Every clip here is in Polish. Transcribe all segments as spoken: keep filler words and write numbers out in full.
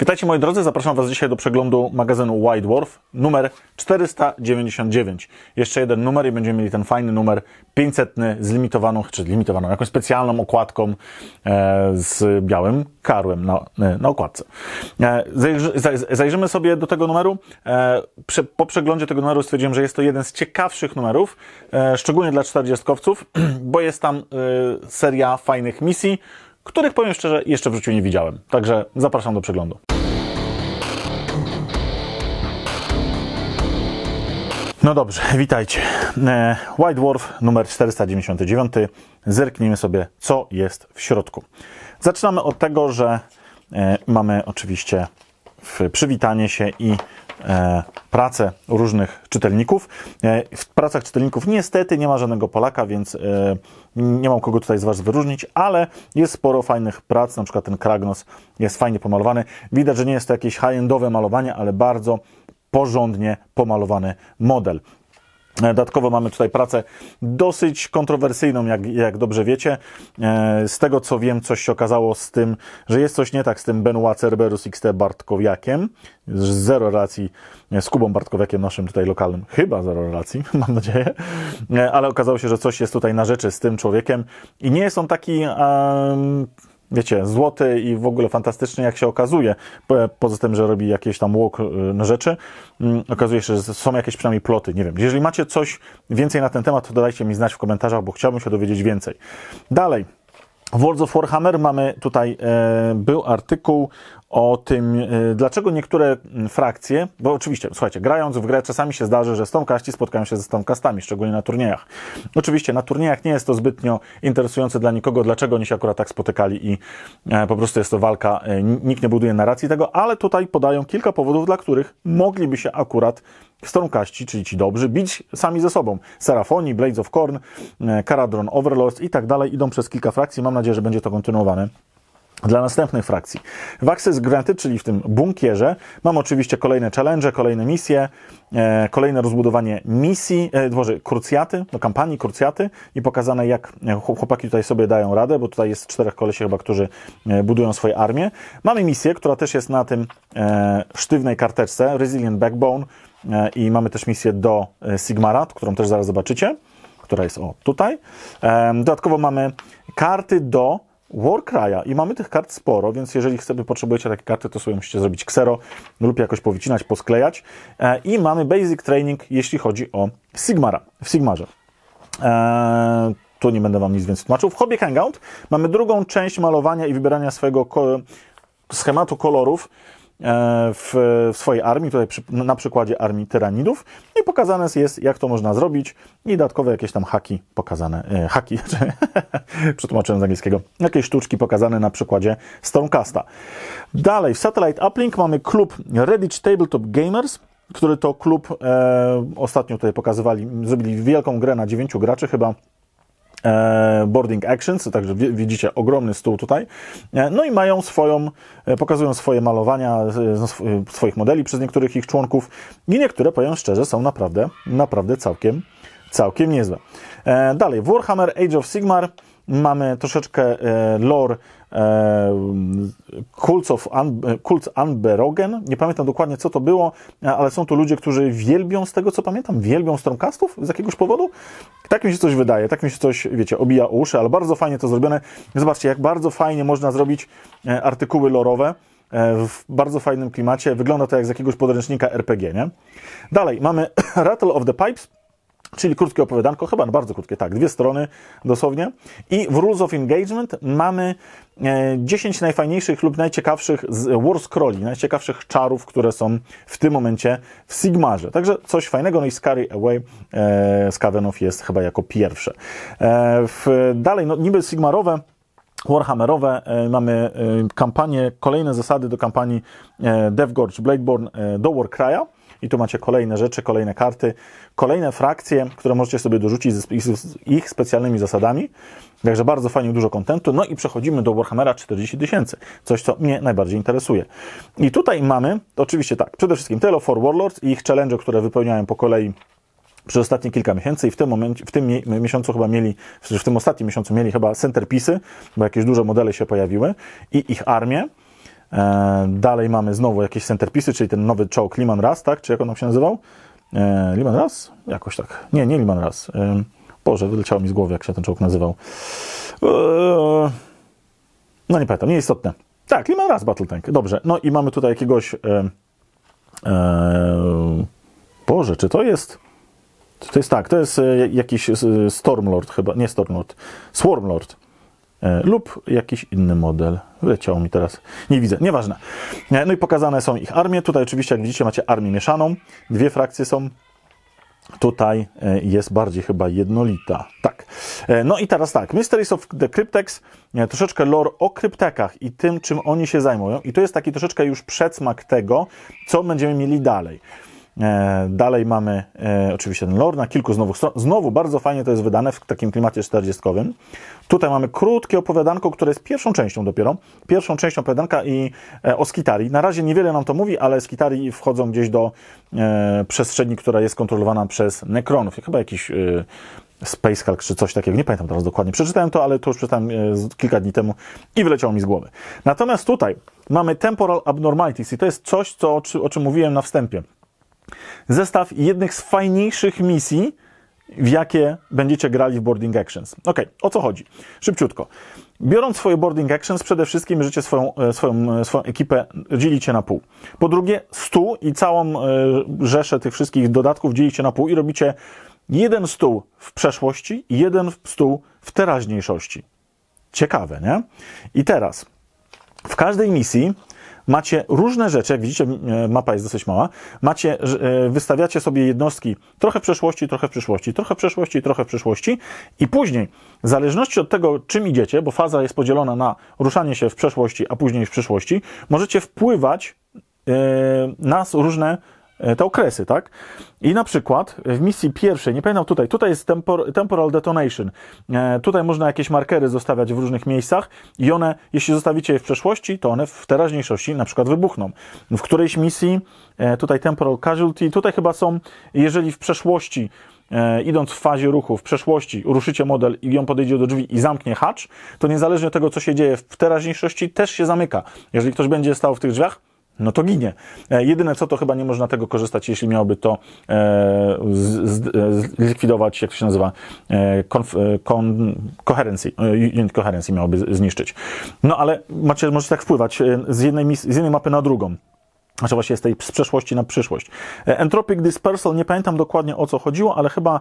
Witajcie moi drodzy, zapraszam Was dzisiaj do przeglądu magazynu White Dwarf, numer czterysta dziewięćdziesiąt dziewięć. Jeszcze jeden numer i będziemy mieli ten fajny numer pięćset z limitowaną, czy limitowaną, jakąś specjalną okładką e, z białym karłem na, na okładce. E, zajrzy, zajrzymy sobie do tego numeru. E, prze, po przeglądzie tego numeru stwierdziłem, że jest to jeden z ciekawszych numerów, e, szczególnie dla czterdziestkowców, bo jest tam e, seria fajnych misji, których, powiem szczerze, jeszcze w życiu nie widziałem. Także zapraszam do przeglądu. No dobrze, witajcie. White Dwarf numer czterysta dziewięćdziesiąt dziewięć. Zerknijmy sobie, co jest w środku. Zaczynamy od tego, że mamy oczywiście przywitanie się i pracę różnych czytelników. W pracach czytelników niestety nie ma żadnego Polaka, więc nie mam kogo tutaj z Was wyróżnić, ale jest sporo fajnych prac, na przykład ten Kragnos jest fajnie pomalowany. Widać, że nie jest to jakieś high-endowe malowanie, ale bardzo porządnie pomalowany model. Dodatkowo mamy tutaj pracę dosyć kontrowersyjną, jak, jak dobrze wiecie. Z tego co wiem, coś się okazało z tym, że jest coś nie tak z tym Benoit Cerberus X T Bartkowiakiem. Zero relacji z Kubą Bartkowiakiem, naszym tutaj lokalnym. Chyba zero relacji, mam nadzieję. Ale okazało się, że coś jest tutaj na rzeczy z tym człowiekiem. I nie jest on taki... Um... wiecie, złoty i w ogóle fantastyczny, jak się okazuje, poza tym, że robi jakieś tam łok na rzeczy, okazuje się, że są jakieś przynajmniej ploty, nie wiem. Jeżeli macie coś więcej na ten temat, to dajcie mi znać w komentarzach, bo chciałbym się dowiedzieć więcej. Dalej, w World of Warhammer mamy tutaj, e, był artykuł o tym, e, dlaczego niektóre frakcje, bo oczywiście, słuchajcie, grając w grę czasami się zdarzy, że Stormcasti spotkają się ze Stormcastami, szczególnie na turniejach. Oczywiście na turniejach nie jest to zbytnio interesujące dla nikogo, dlaczego oni się akurat tak spotykali i e, po prostu jest to walka, e, nikt nie buduje narracji tego, ale tutaj podają kilka powodów, dla których mogliby się akurat Stormcasti, czyli ci dobrzy, bić sami ze sobą. Seraphoni, Blades of Corn, e, Karadron, Overlords i tak dalej, idą przez kilka frakcji, mam nadzieję, że będzie to kontynuowane dla następnych frakcji. W Access Granted, czyli w tym bunkierze, mamy oczywiście kolejne challenge, kolejne misje, e, kolejne rozbudowanie misji, e, dworze, krucjaty, do kampanii krucjaty i pokazane, jak chłopaki tutaj sobie dają radę, bo tutaj jest czterech kolesi chyba, którzy e, budują swoje armie. Mamy misję, która też jest na tym e, sztywnej karteczce, Resilient Backbone, e, i mamy też misję do e, Sigmara, którą też zaraz zobaczycie, która jest o tutaj. E, dodatkowo mamy karty do Warcry'a i mamy tych kart sporo, więc jeżeli sobie potrzebujecie takie karty, to sobie musicie zrobić ksero lub jakoś powycinać, posklejać. E, I mamy basic training, jeśli chodzi o Sigmara, w Sigmarze. E, tu nie będę Wam nic więcej tłumaczył. W Hobby Hangout mamy drugą część malowania i wybierania swojego ko schematu kolorów W, w swojej armii, tutaj przy, na przykładzie armii tyranidów, i pokazane jest, jak to można zrobić, i dodatkowe jakieś tam haki pokazane, e, haki, przetłumaczyłem z angielskiego, jakieś sztuczki pokazane na przykładzie Stormcasta. Dalej, w Satellite Uplink mamy klub Reddit Tabletop Gamers, który to klub, e, ostatnio tutaj pokazywali, zrobili wielką grę na dziewięciu graczy chyba, Boarding Actions, także widzicie ogromny stół tutaj, no i mają swoją, pokazują swoje malowania swoich modeli przez niektórych ich członków i niektóre, powiem szczerze, są naprawdę, naprawdę całkiem, całkiem niezłe. Dalej, w Warhammer Age of Sigmar mamy troszeczkę lore Cult of Unberogen. Nie pamiętam dokładnie, co to było, ale są to ludzie, którzy wielbią, z tego co pamiętam, wielbią Stormcastów z jakiegoś powodu. Tak mi się coś wydaje, tak mi się coś, wiecie, obija o uszy, ale bardzo fajnie to zrobione. Zobaczcie, jak bardzo fajnie można zrobić artykuły lorowe w bardzo fajnym klimacie. Wygląda to jak z jakiegoś podręcznika R P G, nie? Dalej, mamy Rattle of the Pipes, czyli krótkie opowiadanko, chyba bardzo krótkie, tak, dwie strony dosłownie. I w Rules of Engagement mamy dziesięć najfajniejszych lub najciekawszych war scrolli, najciekawszych czarów, które są w tym momencie w Sigmarze. Także coś fajnego, no i Scurry Away e, Skawenów jest chyba jako pierwsze. E, w, dalej, no niby Sigmarowe, Warhammerowe, e, mamy e, kampanię, kolejne zasady do kampanii e, Devgorch, Bladeborn e, do Warcry'a. I tu macie kolejne rzeczy, kolejne karty, kolejne frakcje, które możecie sobie dorzucić z ich specjalnymi zasadami. Także bardzo fajnie, dużo kontentu. No i przechodzimy do Warhammera czterdzieści tysięcy. Coś, co mnie najbardziej interesuje. I tutaj mamy, oczywiście tak, przede wszystkim Tale of Warlords i ich challenge, które wypełniają po kolei przez ostatnie kilka miesięcy, i w tym momencie, w tym miesiącu chyba mieli, w tym ostatnim miesiącu mieli chyba centerpisy, bo jakieś duże modele się pojawiły, i ich armię. E, dalej mamy znowu jakieś centerpisy, czyli ten nowy czołg Leman Russ, tak? Czy jak on się nazywał? E, Leman Russ? Jakoś tak. Nie, nie Leman Russ. E, Boże, wyleciało mi z głowy, jak się ten czołg nazywał. E, no nie pamiętam, nieistotne. Tak, Leman Russ Battle Tank. Dobrze. No i mamy tutaj jakiegoś... E, e, Boże, czy to jest... To jest tak, to jest jakiś Stormlord chyba, nie Stormlord, Swarmlord e, lub jakiś inny model. Wyleciało mi teraz, nie widzę, nieważne. E, no i pokazane są ich armie. Tutaj oczywiście, jak widzicie, macie armię mieszaną. Dwie frakcje są. Tutaj e, jest bardziej chyba jednolita. Tak. E, no i teraz tak, Mysteries of the Cryptex, e, troszeczkę lore o kryptekach i tym, czym oni się zajmują. I to jest taki troszeczkę już przedsmak tego, co będziemy mieli dalej. E, dalej mamy e, oczywiście ten lore na kilku z nowych stron. Znowu bardzo fajnie to jest wydane w takim klimacie czterdziestkowym. Tutaj mamy krótkie opowiadanko, które jest pierwszą częścią dopiero. Pierwszą częścią opowiadanka i e, o Skitarii. Na razie niewiele nam to mówi, ale Skitarii wchodzą gdzieś do e, przestrzeni, która jest kontrolowana przez Necronów. Chyba jakiś e, Space Hulk czy coś takiego. Nie pamiętam teraz dokładnie. Przeczytałem to, ale to już przeczytałem e, kilka dni temu i wyleciało mi z głowy. Natomiast tutaj mamy temporal abnormalities i to jest coś, co, o czym mówiłem na wstępie. Zestaw jednych z fajniejszych misji, w jakie będziecie grali w Boarding Actions. Ok, o co chodzi? Szybciutko. Biorąc swoje Boarding Actions, przede wszystkim życie swoją, swoją, swoją ekipę dzielicie na pół. Po drugie, stół i całą rzeszę tych wszystkich dodatków dzielicie na pół i robicie jeden stół w przeszłości i jeden stół w teraźniejszości. Ciekawe, nie? I teraz, w każdej misji macie różne rzeczy, jak widzicie, mapa jest dosyć mała. Macie, wystawiacie sobie jednostki trochę w przeszłości, trochę w przyszłości, trochę w przeszłości, trochę w przyszłości i później, w zależności od tego, czym idziecie, bo faza jest podzielona na ruszanie się w przeszłości, a później w przyszłości, możecie wpływać na różne te okresy, tak? I na przykład w misji pierwszej, nie pamiętam tutaj, tutaj jest tempor, temporal detonation. E, tutaj można jakieś markery zostawiać w różnych miejscach i one, jeśli zostawicie je w przeszłości, to one w teraźniejszości na przykład wybuchną. W którejś misji, e, tutaj temporal casualty, tutaj chyba są, jeżeli w przeszłości, e, idąc w fazie ruchu, w przeszłości ruszycie model i on podejdzie do drzwi i zamknie hatch, to niezależnie od tego, co się dzieje w teraźniejszości, też się zamyka. Jeżeli ktoś będzie stał w tych drzwiach, no to ginie. E, jedyne co, to chyba nie można tego korzystać, jeśli miałoby to e, zlikwidować, jak to się nazywa, e, konf, e, kon, coherency, unit coherency miałoby zniszczyć. No ale macie, możecie tak wpływać z jednej, z jednej mapy na drugą. Znaczy właśnie z tej z przeszłości na przyszłość. Entropic Dispersal, nie pamiętam dokładnie o co chodziło, ale chyba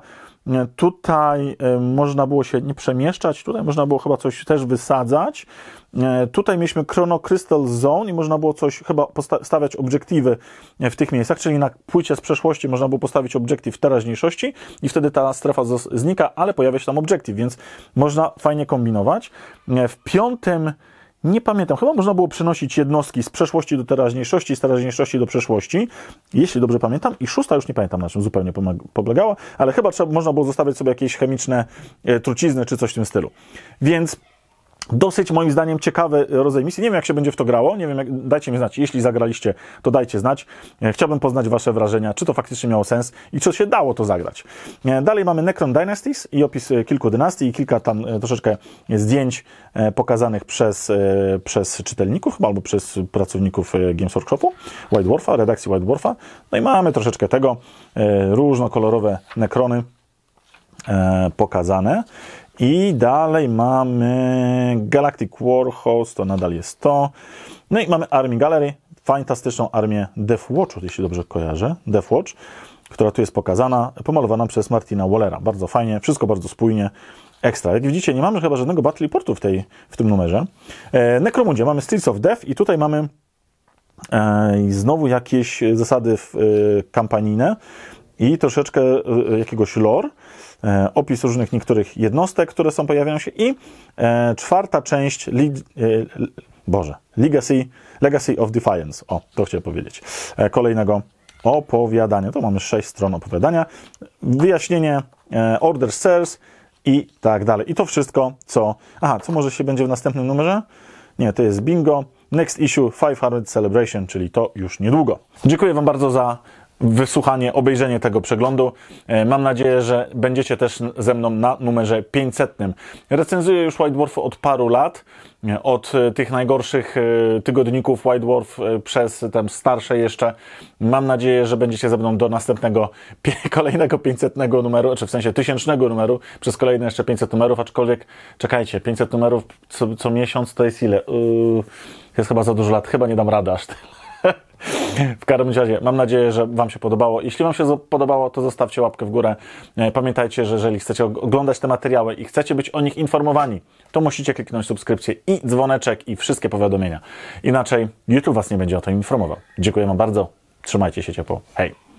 tutaj można było się nie przemieszczać, tutaj można było chyba coś też wysadzać. Tutaj mieliśmy Chrono Crystal Zone i można było coś chyba postawiać obiektywy w tych miejscach, czyli na płycie z przeszłości można było postawić obiektyw w teraźniejszości i wtedy ta strefa znika, ale pojawia się tam obiektyw, więc można fajnie kombinować. W piątym nie pamiętam, chyba można było przenosić jednostki z przeszłości do teraźniejszości, z teraźniejszości do przeszłości, jeśli dobrze pamiętam. I szósta już nie pamiętam, na czym zupełnie polegała, ale chyba trzeba, można było zostawiać sobie jakieś chemiczne e, trucizny czy coś w tym stylu. Więc dosyć moim zdaniem ciekawy rodzaj misji. Nie wiem, jak się będzie w to grało, nie wiem, jak, dajcie mi znać. Jeśli zagraliście, to dajcie znać. E, chciałbym poznać wasze wrażenia, czy to faktycznie miało sens i czy się dało to zagrać. E, dalej mamy Necron Dynasties i opis e, kilku dynastii i kilka tam e, troszeczkę zdjęć e, pokazanych przez, e, przez czytelników chyba, albo przez pracowników e, Games Workshopu, White Dwarfa, redakcji White Dwarfa. No i mamy troszeczkę tego, e, różnokolorowe Necrony e, pokazane. I dalej mamy Galactic Warhouse, to nadal jest to. No i mamy Army Gallery, fantastyczną armię Death Watchu, jeśli dobrze kojarzę, Death Watch, która tu jest pokazana, pomalowana przez Martina Wallera. Bardzo fajnie, wszystko bardzo spójnie, ekstra. Jak widzicie, nie mamy chyba żadnego battle reportu w, tej, w tym numerze. E, Necromundzie, mamy Streets of Death i tutaj mamy e, znowu jakieś zasady w, e, kampanijne i troszeczkę e, jakiegoś lore. E, opis różnych niektórych jednostek, które są pojawiają się i e, czwarta część li, e, l, Boże, Legacy, Legacy of Defiance. O, to chciałem powiedzieć. E, kolejnego opowiadania. To mamy sześć stron opowiadania. Wyjaśnienie, e, Order Serves i tak dalej. I to wszystko, co... Aha, co może się będzie w następnym numerze? Nie, to jest bingo. Next issue, pięćset Celebration, czyli to już niedługo. Dziękuję Wam bardzo za wysłuchanie, obejrzenie tego przeglądu. Mam nadzieję, że będziecie też ze mną na numerze pięćsetnym. Recenzuję już White Dwarf od paru lat, od tych najgorszych tygodników White Dwarf przez tam starsze jeszcze. Mam nadzieję, że będziecie ze mną do następnego, kolejnego pięćsetnego numeru, czy w sensie tysięcznego numeru, przez kolejne jeszcze pięćset numerów, aczkolwiek czekajcie, pięćset numerów co, co miesiąc to jest ile? Yy, jest chyba za dużo lat, chyba nie dam rady aż tyle. W każdym razie mam nadzieję, że Wam się podobało. Jeśli Wam się podobało, to zostawcie łapkę w górę. Pamiętajcie, że jeżeli chcecie oglądać te materiały i chcecie być o nich informowani, to musicie kliknąć subskrypcję i dzwoneczek i wszystkie powiadomienia. Inaczej YouTube Was nie będzie o tym informował. Dziękuję Wam bardzo. Trzymajcie się ciepło. Hej!